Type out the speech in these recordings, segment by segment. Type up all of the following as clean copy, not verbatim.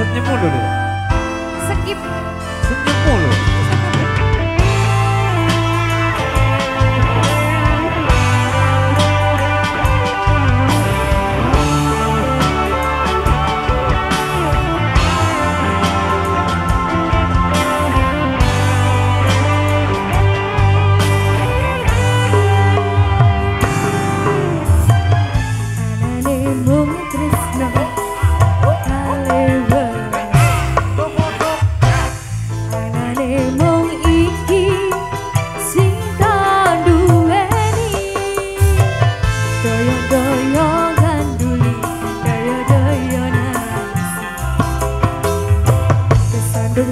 Senyum mulu deh. Skip. Senyum mulu.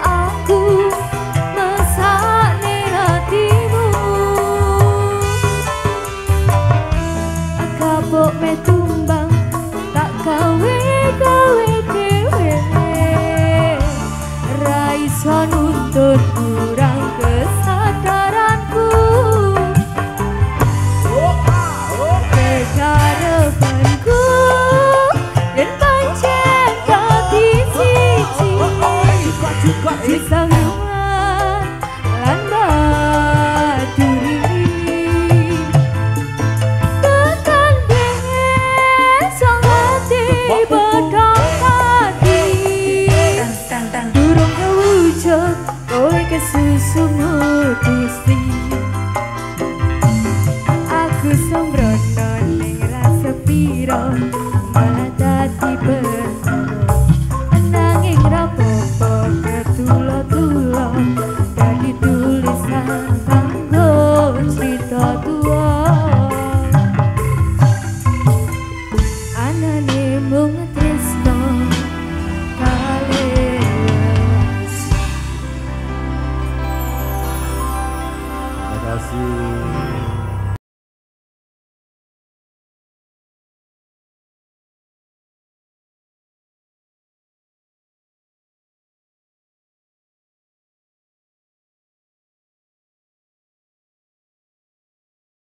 aku masakne hatimu, akabok me tumbang tak gawe-gawe dewe, raiso nuntut kurang kesadaranku. Kegarepanku dan pancen kati siji bisa rumah landa duri tekan besok hati bedong hati durung kewujud kowe kesusu mudisi aku sombrono ning rasa piro malah dati nanging rapopo tulo-tulo dari tulisan panggung cerita tua anane mung tresno kaleas. Terima kasih.